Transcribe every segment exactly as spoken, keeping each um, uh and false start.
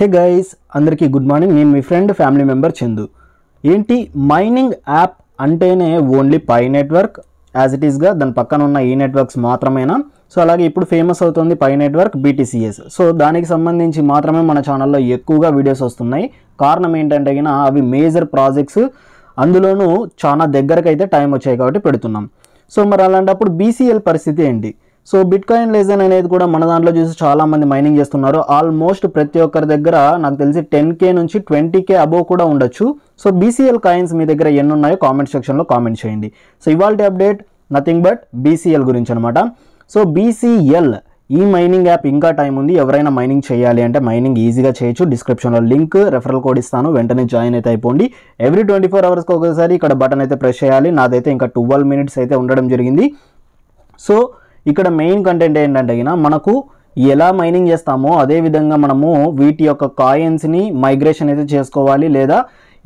హే guys, అందరికీ good morning. నేను మీ ఫ్రెండ్ ఫ్యామిలీ మెంబర్ చందు. ఏంటి మైనింగ్ యాప్ అంటేనే only pi network as it ఈస్గా దాని పక్కన ఉన్న ఈ నెట్వర్క్స్ మాత్రమేనా? సో అలాగే ఇప్పుడు ఫేమస్ అవుతుంది పై నెట్వర్క్ బీటీసీఎస్. సో దానికి సంబంధించి మాత్రమే మన ఛానల్లో ఎక్కువగా వీడియోస్ వస్తున్నాయి. కారణం ఏంటంటే అవి మేజర్ ప్రాజెక్ట్స్, అందులోనూ చాలా దగ్గరకైతే టైం వచ్చాయి కాబట్టి పెడుతున్నాం. సో మరి అలాంటప్పుడు బీసీఎల్ పరిస్థితి ఏంటి? సో బిట్కాయిన్ లెజెండ్ అనేది కూడా మన దాంట్లో చూసి చాలామంది మైనింగ్ చేస్తున్నారు. ఆల్మోస్ట్ ప్రతి ఒక్కరి దగ్గర నాకు తెలిసి టెన్ కే నుంచి ట్వంటీ కే అబోవ్ కూడా ఉండొచ్చు. సో బీసీఎల్ కాయిన్స్ మీ దగ్గర ఎన్ని ఉన్నాయో కామెంట్ సెక్షన్లో కామెంట్ చేయండి. సో ఇవాల్టి అప్డేట్ నథింగ్ బట్ బీసీఎల్ గురించి అనమాట. సో బీసీఎల్ ఈ మైనింగ్ యాప్ ఇంకా టైం ఉంది. ఎవరైనా మైనింగ్ చేయాలి అంటే మైనింగ్ ఈజీగా చేయొచ్చు. డిస్క్రిప్షన్లో లింక్, రెఫరల్ కోడ్ ఇస్తాను, వెంటనే జాయిన్ అయితే అయిపోండి. ఎవ్రీ ట్వంటీ ఫోర్ అవర్స్కి ఒకసారి ఇక్కడ బటన్ అయితే ప్రెస్ చేయాలి. నాదైతే ఇంకా ట్వెల్వ్ మినిట్స్ అయితే ఉండడం జరిగింది. సో ఇక్కడ మెయిన్ కంటెంట్ ఏంటంటే మనకు ఎలా మైనింగ్ చేస్తామో అదేవిధంగా మనము వీటి యొక్క కాయిన్స్ని మైగ్రేషన్ అయితే చేసుకోవాలి, లేదా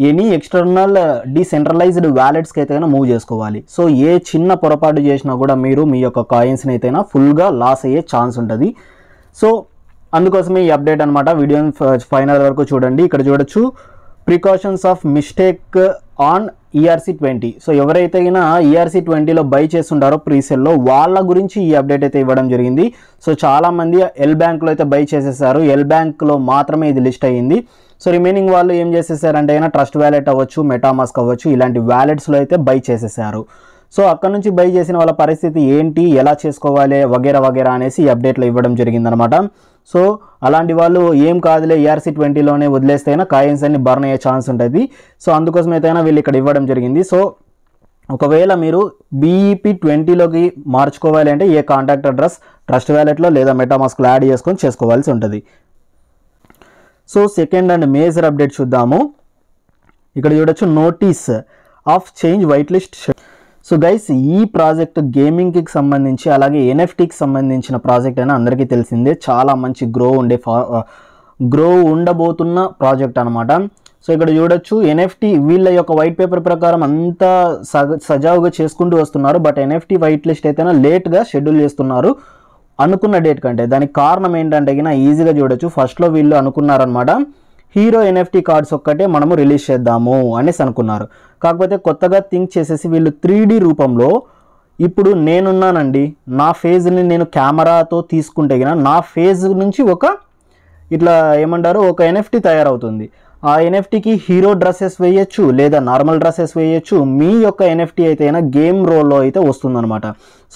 ఎనీ ఎక్స్టర్నల్ డిసెంట్రలైజ్డ్ వ్యాలెట్స్కి అయితేనా మూవ్ చేసుకోవాలి. సో ఏ చిన్న పొరపాటు చేసినా కూడా మీరు మీ యొక్క కాయిన్స్ని అయితేనా ఫుల్గా లాస్ అయ్యే ఛాన్స్ ఉంటుంది. సో అందుకోసమే ఈ అప్డేట్ అనమాట. వీడియోని ఫైనల్ వరకు చూడండి. ఇక్కడ చూడొచ్చు precautions of mistake on ERC twenty. So ఎవరైతే అయినా ఈఆర్సీ ట్వంటీలో బై చేస్తుంటారో ప్రీసెల్లో వాళ్ళ గురించి ఈ అప్డేట్ అయితే ఇవ్వడం జరిగింది. సో చాలామంది ఎల్ బ్యాంక్లో అయితే బై చేసేసారు. ఎల్ బ్యాంక్లో మాత్రమే ఇది లిస్ట్ అయ్యింది. సో రిమైనింగ్ వాళ్ళు ఏం చేసేసారంటే అయినా ట్రస్ట్ వ్యాలెట్ అవ్వచ్చు, మెటామాస్క్ అవ్వచ్చు, ఇలాంటి వ్యాలెట్స్లో అయితే బై చేసేసారు. సో అక్కడ నుంచి బై చేసిన వాళ్ళ పరిస్థితి ఏంటి, ఎలా చేసుకోవాలి వగేరా వగేరా అనేసి ఈ అప్డేట్లో ఇవ్వడం జరిగిందనమాట. సో అలాంటి వాళ్ళు ఏం కాదులే ఈఆర్సీ ట్వంటీలోనే వదిలేస్తేనా కాయిన్స్ అన్ని బర్న్ అయ్యే ఛాన్స్ ఉంటుంది. సో అందుకోసం అయితేనా వీళ్ళు ఇక్కడ ఇవ్వడం జరిగింది. సో ఒకవేళ మీరు బీఈపీ ట్వంటీలోకి మార్చుకోవాలి అంటే ఏ కాంటాక్ట్ అడ్రస్ ట్రస్ట్ వ్యాలెట్లో లేదా మెటామాస్క్లో యాడ్ చేసుకొని చేసుకోవాల్సి ఉంటుంది. So second and major update చూద్దాము. ఇక్కడ చూడొచ్చు notice of change white list. So guys, ఈ ప్రాజెక్ట్ గేమింగ్కి సంబంధించి అలాగే ఎన్ఎఫ్టీకి సంబంధించిన ప్రాజెక్ట్ అయినా అందరికీ తెలిసిందే. చాలా మంచి గ్రో ఉండే గ్రో ఉండబోతున్న ప్రాజెక్ట్ అనమాట. సో ఇక్కడ చూడొచ్చు ఎన్ఎఫ్టీ వీళ్ళ యొక్క వైట్ పేపర్ ప్రకారం అంతా సజ సజావుగా చేసుకుంటూ వస్తున్నారు. బట్ ఎన్ఎఫ్టీ వైట్ లిస్ట్ అయితేనా లేట్గా షెడ్యూల్ చేస్తున్నారు అనుకున్న డేట్ కంటే. దానికి కారణం ఏంటంటే ఈజీగా చూడొచ్చు. ఫస్ట్లో వీళ్ళు అనుకున్నారనమాట హీరో ఎన్ఎఫ్టీ కార్డ్స్ ఒక్కటే మనము రిలీజ్ చేద్దాము అనేసి అనుకున్నారు. కాకపోతే కొత్తగా థింక్ చేసేసి వీళ్ళు త్రీ డి రూపంలో ఇప్పుడు నేనున్నానండి, నా ఫేజ్ని నేను కెమెరాతో తీసుకుంటే గిన నా ఫేజ్ నుంచి ఒక ఇట్లా ఏమంటారు ఒక ఎన్ఎఫ్టీ తయారవుతుంది. ఆ ఎన్ఎఫ్టీకి హీరో డ్రెస్సెస్ వేయచ్చు లేదా నార్మల్ డ్రెస్సెస్ వేయచ్చు. మీ యొక్క ఎన్ఎఫ్టీ అయితే అయినా గేమ్ రోల్లో అయితే వస్తుందన్నమాట.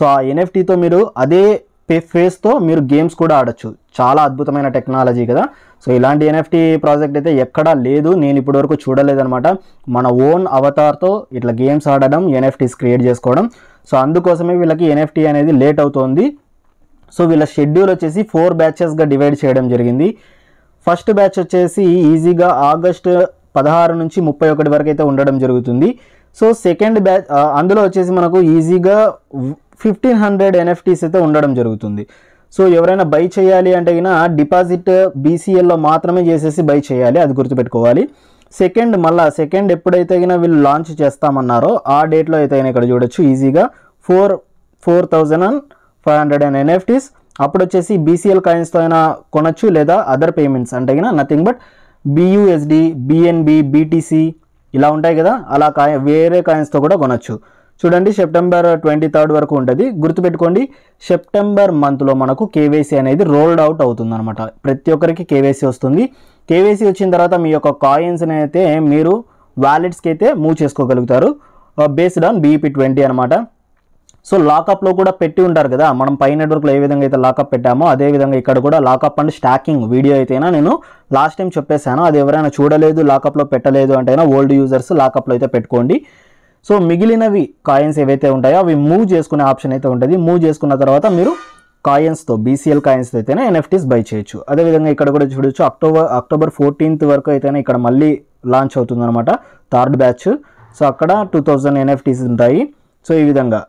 సో ఆ ఎన్ఎఫ్టీతో మీరు అదే పే ఫేస్తో మీరు గేమ్స్ కూడా ఆడచ్చు. చాలా అద్భుతమైన టెక్నాలజీ కదా. సో ఇలాంటి ఎన్ఎఫ్టీ ప్రాజెక్ట్ అయితే ఎక్కడా లేదు, నేను ఇప్పటివరకు చూడలేదనమాట. మన ఓన్ అవతార్తో ఇట్లా గేమ్స్ ఆడడం, ఎన్ఎఫ్టీస్ క్రియేట్ చేసుకోవడం. సో అందుకోసమే వీళ్ళకి ఎన్ఎఫ్టీ అనేది లేట్ అవుతుంది. సో వీళ్ళ షెడ్యూల్ వచ్చేసి ఫోర్ బ్యాచెస్గా డివైడ్ చేయడం జరిగింది. ఫస్ట్ బ్యాచ్ వచ్చేసి ఈజీగా ఆగస్టు పదహారు నుంచి ముప్పై ఒకటి వరకు అయితే ఉండడం జరుగుతుంది. సో సెకండ్ బ్యాచ్ అందులో వచ్చేసి మనకు ఈజీగా ఫిఫ్టీన్ హండ్రెడ్ ఎన్ఎఫ్టీస్ అయితే ఉండడం జరుగుతుంది. సో ఎవరైనా బై చేయాలి అంటే అయినా డిపాజిట్ బీసీఎల్లో మాత్రమే చేసేసి బై చేయాలి, అది గుర్తుపెట్టుకోవాలి. సెకండ్ మళ్ళీ సెకండ్ ఎప్పుడైతే అయినా వీళ్ళు లాంచ్ చేస్తామన్నారో ఆ డేట్లో అయితే అయినా ఇక్కడ చూడొచ్చు ఈజీగా four four thousand and five hundred and NFTs. అప్పుడు వచ్చేసి బీసీఎల్ కాయిన్స్తో అయినా కొనొచ్చు, లేదా అదర్ పేమెంట్స్ అంటే అయినా nothing but BUSD, BNB, BTC ఇలా ఉంటాయి కదా, అలా కాయ వేరే కాయిన్స్తో కూడా కొనొచ్చు. చూడండి సెప్టెంబర్ ట్వంటీ థర్డ్ వరకు ఉంటుంది, గుర్తుపెట్టుకోండి. సెప్టెంబర్ మంత్లో మనకు కేవైసీ అనేది రోల్డ్ అవుట్ అవుతుంది అనమాట. ప్రతి ఒక్కరికి కేవైసీ వస్తుంది. కేవైసీ వచ్చిన తర్వాత మీ యొక్క కాయిన్స్ని అయితే మీరు వ్యాలెట్స్కి అయితే మూవ్ చేసుకోగలుగుతారు బేస్డ్ ఆన్ బీఈపీ ట్వంటీ అనమాట. సో లాకప్లో కూడా పెట్టి ఉంటారు కదా, మనం పై నెట్వర్క్లో ఏ విధంగా అయితే లాకప్ పెట్టామో అదేవిధంగా ఇక్కడ కూడా లాకప్ అండ్ స్టాకింగ్ వీడియో అయితేనా నేను లాస్ట్ టైం చెప్పేశాను. అది ఎవరైనా చూడలేదు, లాకప్లో పెట్టలేదు అంటేనా ఓల్డ్ యూజర్స్ లాకప్లో అయితే పెట్టుకోండి. సో మిగిలినవి కాయిన్స్ ఏవైతే ఉంటాయో అవి మూవ్ చేసుకునే ఆప్షన్ అయితే ఉంటుంది. మూవ్ చేసుకున్న తర్వాత మీరు కాయిన్స్తో బీసీఎల్ కాయిన్స్తో అయితేనే ఎన్ఎఫ్టీస్ బై చేయొచ్చు. అదేవిధంగా ఇక్కడ కూడా చూడొచ్చు అక్టోబర్ అక్టోబర్ ఫోర్టీన్త్ వరకు అయితేనే ఇక్కడ మళ్ళీ లాంచ్ అవుతుందన్నమాట థర్డ్ బ్యాచ్. సో అక్కడ టూ థౌజండ్ ఎన్ఎఫ్టీస్ ఉంటాయి. సో ఈ విధంగా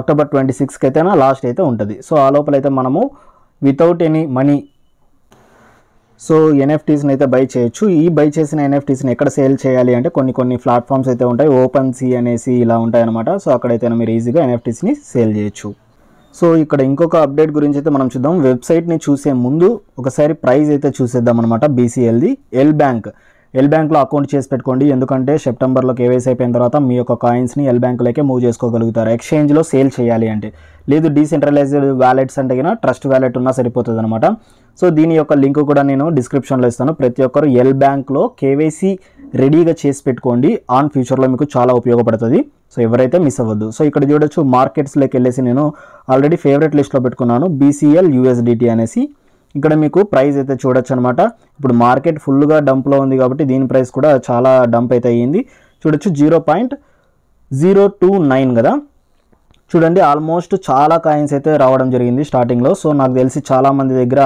అక్టోబర్ ట్వంటీ సిక్స్కి అయితేనా లాస్ట్ అయితే ఉంటుంది. సో ఆ లోపల అయితే మనము వితౌట్ ఎనీ మనీ సో ఎన్ఎఫ్టీస్ని అయితే బై చేయొచ్చు. ఈ బై చేసిన ఎన్ఎఫ్టీస్ని ఎక్కడ సేల్ చేయాలి అంటే కొన్ని కొన్ని ప్లాట్ఫామ్స్ అయితే ఉంటాయి, ఓపెన్ సి అనేసి ఇలా ఉంటాయన్నమాట. సో అక్కడైతే మీరు ఈజీగా ఎన్ఎఫ్టీస్ని సేల్ చేయొచ్చు. సో ఇక్కడ ఇంకొక అప్డేట్ గురించి అయితే మనం చూద్దాం. వెబ్సైట్ని చూసే ముందు ఒకసారి ప్రైస్ అయితే చూసేద్దాం అనమాట. బీసీఎల్ది ఎల్ బ్యాంక్ ఎల్ బ్యాంక్లో అకౌంట్ చేసి పెట్టుకోండి, ఎందుకంటే సెప్టెంబర్లో కేవైసీ అయిపోయిన తర్వాత మీ యొక్క కాయిన్స్ని ఎల్ బ్యాంక్లోకే మూవ్ చేసుకోగలుగుతారు. ఎక్స్చేంజ్లో సేల్ చేయాలి అంటే లేదు, డీసెంట్రలైజ్డ్ వ్యాలెట్స్ అంటే కన్నా ట్రస్ట్ వ్యాలెట్ ఉన్నా సరిపోతుంది అనమాట. సో దీని యొక్క లింక్ కూడా నేను డిస్క్రిప్షన్లో ఇస్తాను. ప్రతి ఒక్కరు ఎల్ బ్యాంక్లో కేవైసీ రెడీగా చేసి పెట్టుకోండి, ఆన్ ఫ్యూచర్లో మీకు చాలా ఉపయోగపడుతుంది. సో ఎవరైతే మిస్ అవ్వద్దు. సో ఇక్కడ చూడొచ్చు మార్కెట్స్లోకి వెళ్ళేసి నేను ఆల్రెడీ ఫేవరెట్ లిస్ట్లో పెట్టుకున్నాను బీసీఎల్ యూఎస్డిటీ అనేసి. ఇక్కడ మీకు ప్రైస్ అయితే చూడొచ్చు అనమాట. ఇప్పుడు మార్కెట్ ఫుల్గా డంప్లో ఉంది కాబట్టి దీని ప్రైస్ కూడా చాలా డంప్ అయితే అయ్యింది. చూడొచ్చు zero point zero two nine కదా, చూడండి ఆల్మోస్ట్ చాలా కాయిన్స్ అయితే రావడం జరిగింది స్టార్టింగ్లో. సో నాకు తెలిసి చాలామంది దగ్గర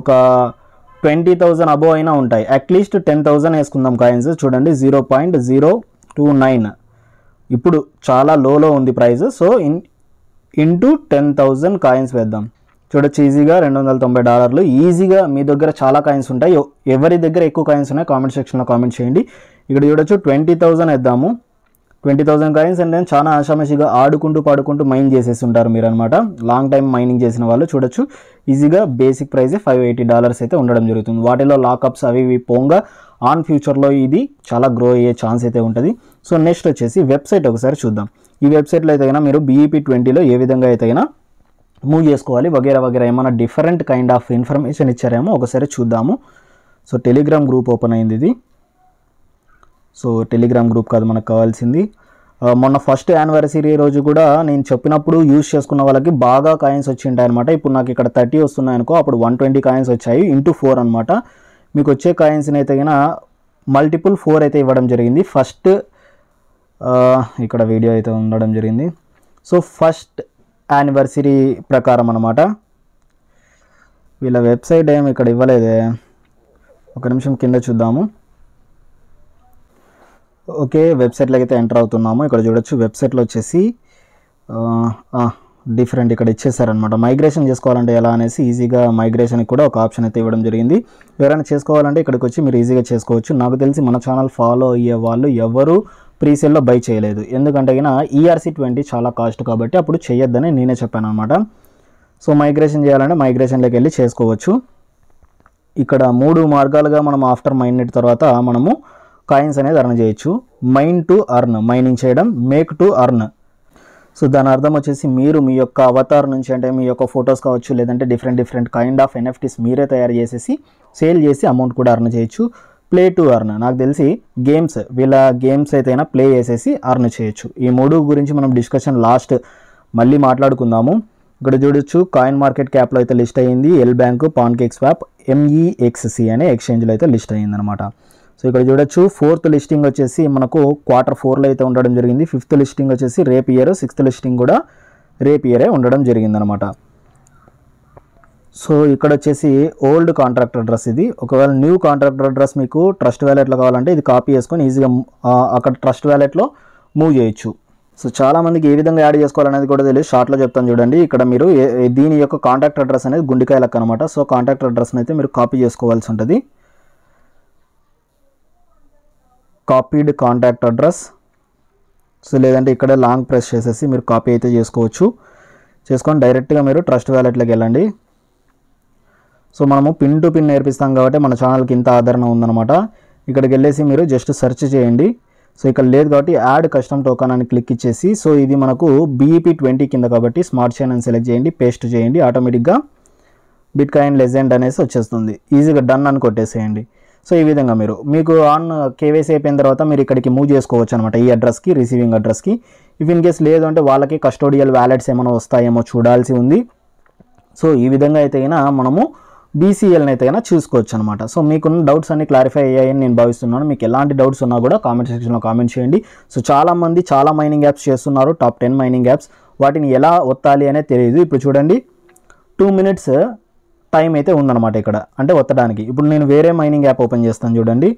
ఒక ట్వంటీ థౌజండ్ అబోవ్ అయినా ఉంటాయి, అట్లీస్ట్ టెన్ థౌజండ్ వేసుకుందాం కాయిన్స్. చూడండి zero point zero two nine ఇప్పుడు చాలా లోలో ఉంది price. So in into ten thousand coins వేద్దాం, చూడొచ్చు ఈజీగా రెండు వందల తొంభై డాలర్లు ఈజీగా. మీ దగ్గర చాలా కాయిన్స్ ఉంటాయి, ఎవరి దగ్గర ఎక్కువ కాయిన్స్ ఉన్నాయి కామెంట్ సెక్షన్లో కామెంట్ చేయండి. ఇక్కడ చూడొచ్చు ట్వంటీ థౌజండ్ వేద్దాము, ట్వంటీ థౌజండ్ కాయిన్స్. అండ్ నేను చాలా ఆషామాషిగా ఆడుకుంటూ పాడుకుంటూ మైన్ చేసేసి ఉంటారు మీరు అనమాట, లాంగ్ టైం మైనింగ్ చేసిన వాళ్ళు. చూడొచ్చు ఈజీగా basic price five eighty dollars అయితే ఉండడం జరుగుతుంది. వాటిలో లాకప్స్ అవి ఇవి పోంగా ఆన్ ఫ్యూచర్లో ఇది చాలా గ్రో అయ్యే ఛాన్స్ అయితే ఉంటుంది. సో నెక్స్ట్ వచ్చేసి వెబ్సైట్ ఒకసారి చూద్దాం. ఈ వెబ్సైట్లో అయితే అయినా మీరు బీఈపీ ట్వంటీలో ఏ విధంగా అయితే అయినా మూవ్ చేసుకోవాలి వగేరా వగేరా ఏమైనా డిఫరెంట్ కైండ్ ఆఫ్ ఇన్ఫర్మేషన్ ఇచ్చారేమో ఒకసారి చూద్దాము. సో టెలిగ్రామ్ గ్రూప్ ఓపెన్ అయింది ఇది. సో టెలిగ్రామ్ గ్రూప్ కాదు మనకు కావాల్సింది. మొన్న ఫస్ట్ యానివర్సరీ రోజు కూడా నేను చెప్పినప్పుడు యూజ్ చేసుకున్న వాళ్ళకి బాగా కాయిన్స్ వచ్చి ఉంటాయి అనమాట. ఇప్పుడు నాకు ఇక్కడ థర్టీ వస్తున్నాయి అనుకో, అప్పుడు వన్ ట్వంటీ కాయిన్స్ వచ్చాయి ఇంటూ ఫోర్ అనమాట. మీకు వచ్చే కాయిన్స్ని అయితే అయినా మల్టిపుల్ ఫోర్ అయితే ఇవ్వడం జరిగింది. ఫస్ట్ ఇక్కడ వీడియో అయితే ఉండడం జరిగింది. సో ఫస్ట్ యానివర్సరీ ప్రకారం అనమాట. వీళ్ళ వెబ్సైట్ ఏమి ఇక్కడ ఇవ్వలేదే, ఒక నిమిషం కింద చూద్దాము. ఓకే వెబ్సైట్లోకి అయితే ఎంటర్ అవుతున్నాము. ఇక్కడ చూడొచ్చు వెబ్సైట్లో వచ్చేసి డిఫరెంట్ ఇక్కడ ఇచ్చేసారనమాట. మైగ్రేషన్ చేసుకోవాలంటే ఎలా అనేసి ఈజీగా మైగ్రేషన్కి కూడా ఒక ఆప్షన్ అయితే ఇవ్వడం జరిగింది. ఎవరైనా చేసుకోవాలంటే ఇక్కడికి వచ్చి మీరు ఈజీగా చేసుకోవచ్చు. నాకు తెలిసి మన ఛానల్ ఫాలో అయ్యే వాళ్ళు ఎవరు ప్రీసేల్లో బై చేయలేదు, ఎందుకంటే అయినా ఈఆర్సీ ట్వంటీ చాలా కాస్ట్ కాబట్టి అప్పుడు చేయొద్దని నేనే చెప్పాను అనమాట. సో మైగ్రేషన్ చేయాలంటే మైగ్రేషన్లోకి వెళ్ళి చేసుకోవచ్చు. ఇక్కడ మూడు మార్గాలుగా మనం ఆఫ్టర్ మైనెట్ తర్వాత మనము కాయిన్స్ అనేది అర్న్ చేయొచ్చు. మైన్ టు అర్న్ మైనింగ్ చేయడం, మేక్ టు అర్న్. సో దాని అర్థం వచ్చేసి మీరు మీ యొక్క అవతార్ నుంచి అంటే మీ యొక్క ఫొటోస్ కావచ్చు, లేదంటే different different kind of NFTs మీరే తయారు చేసేసి సేల్ చేసి అమౌంట్ కూడా అర్న్ చేయొచ్చు. ప్లే టు అర్న్ నాకు తెలిసి గేమ్స్ వీళ్ళ గేమ్స్ అయితే ప్లే చేసేసి అర్న్ చేయొచ్చు. ఈ మూడు గురించి మనం డిస్కషన్ లాస్ట్ మళ్ళీ మాట్లాడుకుందాము. ఇక్కడ చూడొచ్చు కాయిన్ మార్కెట్ క్యాప్లో అయితే లిస్ట్ అయ్యింది L bank, pancake swap, MEXC అనే ఎక్స్చేంజ్లో అయితే లిస్ట్ అయ్యింది అనమాట. సో ఇక్కడ చూడొచ్చు ఫోర్త్ లిస్టింగ్ వచ్చేసి మనకు క్వార్టర్ ఫోర్లో అయితే ఉండడం జరిగింది. ఫిఫ్త్ లిస్టింగ్ వచ్చేసి రేపు ఇయర్, సిక్స్త్ లిస్టింగ్ కూడా రేపు ఇయరే ఉండడం జరిగిందనమాట. సో ఇక్కడ వచ్చేసి ఓల్డ్ కాంట్రాక్ట్ అడ్రస్ ఇది. ఒకవేళ న్యూ కాంట్రాక్ట్ అడ్రస్ మీకు ట్రస్ట్ వ్యాలెట్లో కావాలంటే ఇది కాపీ చేసుకొని ఈజీగా అక్కడ ట్రస్ట్ వ్యాలెట్లో మూవ్ చేయొచ్చు. సో చాలామందికి ఏ విధంగా యాడ్ చేసుకోవాలనేది కూడా తెలియదు. షార్ట్లో చెప్తాను చూడండి. ఇక్కడ మీరు దీని యొక్క కాంట్రాక్ట్ అడ్రస్ అనేది గుండికాయ లెక్క అనమాట. సో కాంట్రాక్ట్ అడ్రస్ని అయితే మీరు కాపీ చేసుకోవాల్సి ఉంటుంది. Copied contact address. సో లేదంటే ఇక్కడ లాంగ్ ప్రెస్ చేసేసి మీరు కాపీ అయితే చేసుకోవచ్చు. చేసుకొని డైరెక్ట్గా మీరు ట్రస్ట్ వ్యాలెట్లోకి వెళ్ళండి. సో మనము పిన్ టు పిన్ నేర్పిస్తాం కాబట్టి మన ఛానల్కి ఇంత ఆదరణ ఉందన్నమాట. ఇక్కడికి వెళ్ళేసి మీరు జస్ట్ సెర్చ్ చేయండి. సో ఇక్కడ లేదు కాబట్టి యాడ్ కస్టమ్ టోకన్ అని క్లిక్ ఇచ్చేసి, సో ఇది మనకు బీఈపీ ట్వంటీ కింద కాబట్టి స్మార్ట్ చైన్ అని సెలెక్ట్ చేయండి, పేస్ట్ చేయండి. ఆటోమేటిక్గా బిట్ కాయిన్ లెజెండ్ అనేసి వచ్చేస్తుంది. ఈజీగా డన్ అని కొట్టేసేయండి. సో ఈ విధంగా మీరు మీకు ఆన్ కేవైసీ అయిపోయిన తర్వాత మీరు ఇక్కడికి మూవ్ చేసుకోవచ్చు అనమాట, ఈ అడ్రస్కి రిసీవింగ్ అడ్రస్కి. ఇఫ్ ఇన్ కేస్ లేదు అంటే వాళ్ళకి కస్టోడియల్ వ్యాలెట్స్ ఏమైనా వస్తాయేమో చూడాల్సి ఉంది. సో ఈ విధంగా అయితే అయినా మనము బీసీఎల్ని అయితే అయినా చూసుకోవచ్చు అనమాట. సో మీకున్న డౌట్స్ అన్ని క్లారిఫై అయ్యాయని నేను భావిస్తున్నాను. మీకు ఎలాంటి డౌట్స్ ఉన్నా కూడా కామెంట్ సెక్షన్లో కామెంట్ చేయండి. సో చాలామంది చాలా మైనింగ్ యాప్స్ చేస్తున్నారు, టాప్ టెన్ మైనింగ్ యాప్స్, వాటిని ఎలా ఒత్తాలి అనేది తెలియదు. ఇప్పుడు చూడండి టూ మినిట్స్ టైం అయితే ఉందన్నమాట ఇక్కడ, అంటే ఒత్తడానికి. ఇప్పుడు నేను వేరే మైనింగ్ యాప్ ఓపెన్ చేస్తాను చూడండి,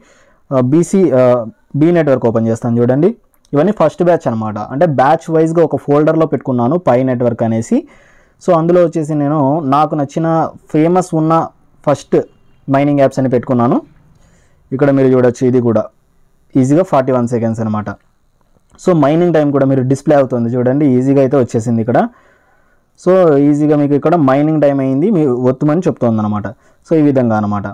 బీసీ బీ నెట్వర్క్ ఓపెన్ చేస్తాను చూడండి. ఇవన్నీ ఫస్ట్ బ్యాచ్ అనమాట, అంటే బ్యాచ్ వైజ్గా ఒక ఫోల్డర్లో పెట్టుకున్నాను పై నెట్వర్క్ అనేసి. సో అందులో వచ్చేసి నేను నాకు నచ్చిన ఫేమస్ ఉన్న ఫస్ట్ మైనింగ్ యాప్స్ అని పెట్టుకున్నాను. ఇక్కడ మీరు చూడొచ్చు ఇది కూడా ఈజీగా ఫార్టీ వన్ సెకండ్స్ అనమాట. సో మైనింగ్ టైం కూడా మీరు డిస్ప్లే అవుతుంది చూడండి, ఈజీగా అయితే వచ్చేసింది ఇక్కడ. సో ఈజీగా మీకు ఇక్కడ మైనింగ్ టైం అయింది మీ ఒత్తుమని చెప్తుందన్నమాట. సో ఈ విధంగా అనమాట.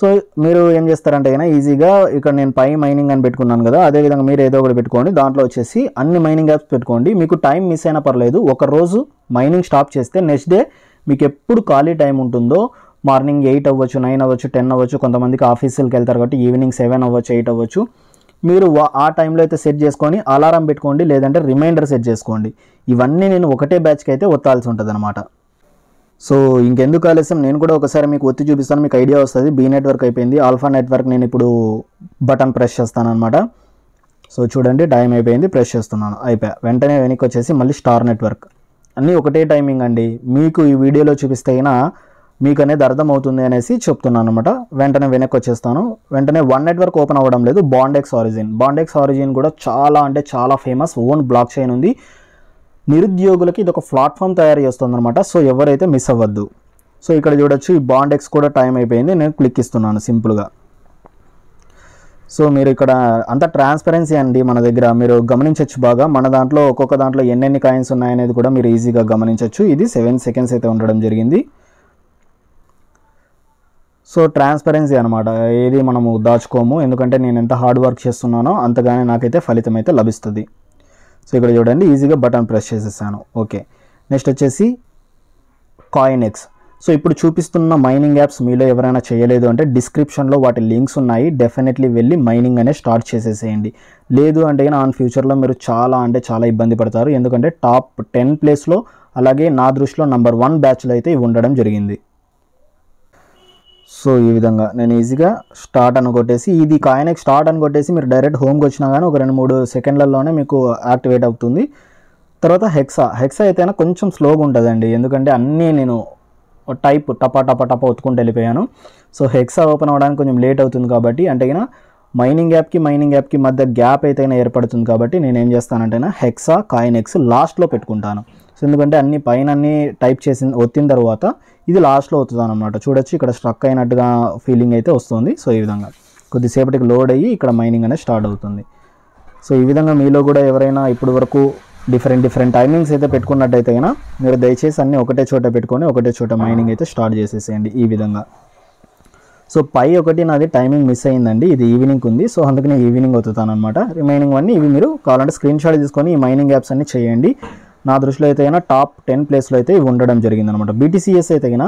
సో మీరు ఏం చేస్తారంటే అయినా ఈజీగా ఇక్కడ నేను పై మైనింగ్ అని పెట్టుకున్నాను కదా, అదేవిధంగా మీరు ఏదో ఒకటి పెట్టుకోండి, దాంట్లో వచ్చేసి అన్ని మైనింగ్ యాప్స్ పెట్టుకోండి. మీకు టైం మిస్ అయినా పర్లేదు, ఒకరోజు మైనింగ్ స్టాప్ చేస్తే నెక్స్ట్ డే మీకు ఎప్పుడు ఖాళీ టైం ఉంటుందో మార్నింగ్ ఎయిట్ అవ్వచ్చు, నైన్ అవ్వచ్చు, టెన్ అవ్వచ్చు, కొంతమందికి ఆఫీసులకు వెళ్తారు కాబట్టి ఈవినింగ్ సెవెన్ అవ్వచ్చు, ఎయిట్ అవ్వచ్చు, మీరు ఆ టైంలో అయితే సెట్ చేసుకొని అలారం పెట్టుకోండి, లేదంటే రిమైండర్ సెట్ చేసుకోండి. ఇవన్నీ నేను ఒకటే బ్యాచ్కి అయితే ఒత్తాల్సి ఉంటుంది అనమాట. సో ఇంకెందుకు ఆలస్యం, నేను కూడా ఒకసారి మీకు ఒత్తి చూపిస్తాను, మీకు ఐడియా వస్తుంది. బీ నెట్వర్క్ అయిపోయింది, ఆల్ఫా నెట్వర్క్ నేను ఇప్పుడు బటన్ ప్రెస్ చేస్తాను అనమాట. సో చూడండి టైం అయిపోయింది, ప్రెస్ చేస్తున్నాను, అయిపోయా. వెంటనే వెనక్కి వచ్చేసి మళ్ళీ స్టార్ నెట్వర్క్. అన్నీ ఒకటే టైమింగ్ అండి, మీకు ఈ వీడియోలో చూపిస్తే అయినా మీకు అనేది అర్థమవుతుంది అనేసి చెప్తున్నాను అనమాట. వెంటనే వెనక్కి వచ్చేస్తాను. వెంటనే వన్ నెట్వర్క్ ఓపెన్ అవ్వడం లేదు, బాండెక్స్ ఆరిజిన్. బాండెక్స్ ఆరిజిన్ కూడా చాలా అంటే చాలా ఫేమస్, ఓన్ బ్లాక్ చైన్ ఉంది. నిరుద్యోగులకి ఇది ఒక ప్లాట్ఫామ్ తయారు చేస్తుందన్నమాట. సో ఎవరైతే మిస్ అవ్వద్దు. సో ఇక్కడ చూడొచ్చు ఈ బాండెక్స్ కూడా టైం అయిపోయింది, నేను క్లిక్ ఇస్తున్నాను సింపుల్గా. సో మీరు ఇక్కడ అంత ట్రాన్స్పరెన్సీ అండి మన దగ్గర, మీరు గమనించవచ్చు బాగా. మన దాంట్లో ఒక్కొక్క దాంట్లో ఎన్నెన్ని కాయిన్స్ ఉన్నాయనేది కూడా మీరు ఈజీగా గమనించవచ్చు. ఇది సెవెన్ సెకండ్స్ అయితే ఉండడం జరిగింది. సో ట్రాన్స్పరెన్సీ అనమాట, ఏది మనము దాచుకోము, ఎందుకంటే నేను ఎంత హార్డ్ వర్క్ చేస్తున్నానో అంతగానే నాకైతే ఫలితం అయితే లభిస్తుంది. సో ఇక్కడ చూడండి ఈజీగా బటన్ ప్రెస్ చేసేసాను, ఓకే. నెక్స్ట్ వచ్చేసి కాయిన్ ఎక్స్. సో ఇప్పుడు చూపిస్తున్న మైనింగ్ యాప్స్ మీలో ఎవరైనా చేయలేదు అంటే డిస్క్రిప్షన్లో వాటి లింక్స్ ఉన్నాయి, డెఫినెట్లీ వెళ్ళి మైనింగ్ అనేది స్టార్ట్ చేసేసేయండి. లేదు అంటే ఆన్ ఫ్యూచర్లో మీరు చాలా అంటే చాలా ఇబ్బంది పడతారు, ఎందుకంటే టాప్ టెన్ ప్లేస్లో అలాగే నా దృష్టిలో నంబర్ వన్ బ్యాచ్లో అయితే ఇవి ఉండడం జరిగింది. సో ఈ విధంగా నేను ఈజీగా స్టార్ట్ అని కొట్టేసి, ఇది కాయినకి స్టార్ట్ అని కొట్టేసి మీరు డైరెక్ట్ హోమ్కి వచ్చినా కానీ ఒక రెండు మూడు సెకండ్లలోనే మీకు యాక్టివేట్ అవుతుంది. తర్వాత హెక్సా. హెక్సా అయితేనా కొంచెం స్లోగా ఉంటుందండి, ఎందుకంటే అన్నీ నేను టైప్ టపా టపా టపా ఒత్తుకుంటూ వెళ్ళిపోయాను. సో హెక్సా ఓపెన్ అవ్వడానికి కొంచెం లేట్ అవుతుంది కాబట్టి, అంటే అయినా మైనింగ్ యాప్కి మైనింగ్ యాప్కి మధ్య గ్యాప్ అయితే ఏర్పడుతుంది కాబట్టి నేను ఏం చేస్తానంటేనా హెక్సా కాయినెక్స్ లాస్ట్లో పెట్టుకుంటాను. సో ఎందుకంటే అన్ని పైన అన్నీ టైప్ చేసిన ఒత్తిన తర్వాత ఇది లాస్ట్లో అవుతుంది అనమాట. చూడొచ్చు ఇక్కడ స్ట్రక్ అయినట్టుగా ఫీలింగ్ అయితే వస్తుంది. సో ఈ విధంగా కొద్దిసేపటికి లోడ్ అయ్యి ఇక్కడ మైనింగ్ అనేది స్టార్ట్ అవుతుంది. సో ఈ విధంగా మీలో కూడా ఎవరైనా ఇప్పటి వరకు డిఫరెంట్ డిఫరెంట్ టైమింగ్స్ అయితే పెట్టుకున్నట్టయితే అయినా మీరు దయచేసి అన్నీ ఒకటే చోట పెట్టుకొని ఒకటే చోట మైనింగ్ అయితే స్టార్ట్ చేసేసేయండి ఈ విధంగా. సో పై ఒకటి నాది టైమింగ్ మిస్ అయిందండి, ఇది ఈవినింగ్ ఉంది, సో అందుకని ఈవినింగ్ అవుతాను అనమాట. రిమైనింగ్ అన్నీ ఇవి మీరు కావాలంటే స్క్రీన్ షాట్ తీసుకొని ఈ మైనింగ్ యాప్స్ అన్నీ చేయండి. నా దృష్టిలో అయితే అయినా టాప్ టెన్ ప్లేస్లో అయితే ఇవి ఉండడం జరిగిందనమాట. బీటీసీఎస్ అయితే అయినా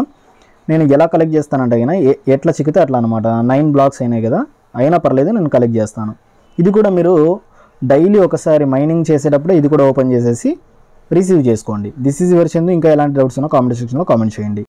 నేను ఎలా కలెక్ట్ చేస్తానంటే అయినా ఎట్లా చిక్కితే అట్లా అనమాట. నైన్ బ్లాక్స్ అయినాయి కదా, అయినా పర్లేదు నేను కలెక్ట్ చేస్తాను. ఇది కూడా మీరు డైలీ ఒకసారి మైనింగ్ చేసేటప్పుడు ఇది కూడా ఓపెన్ చేసేసి రిసీవ్ చేసుకోండి. This is your Chandu. ఇంకా ఎలాంటి డౌట్స్ ఉన్నా కామెంట్ సెక్షన్లో కామెంట్ చేయండి.